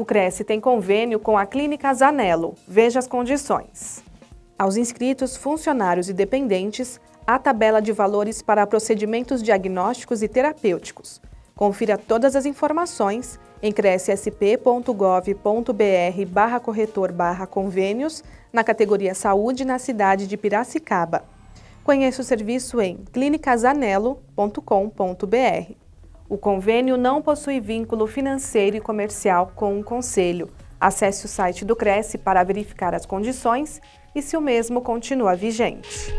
O CRECI tem convênio com a Clínica Zanello. Veja as condições. Aos inscritos, funcionários e dependentes, a tabela de valores para procedimentos diagnósticos e terapêuticos. Confira todas as informações em crecisp.gov.br/corretor/convênios na categoria Saúde na cidade de Piracicaba. Conheça o serviço em clinicazanello.com.br. O convênio não possui vínculo financeiro e comercial com o Conselho. Acesse o site do CRECI para verificar as condições e se o mesmo continua vigente.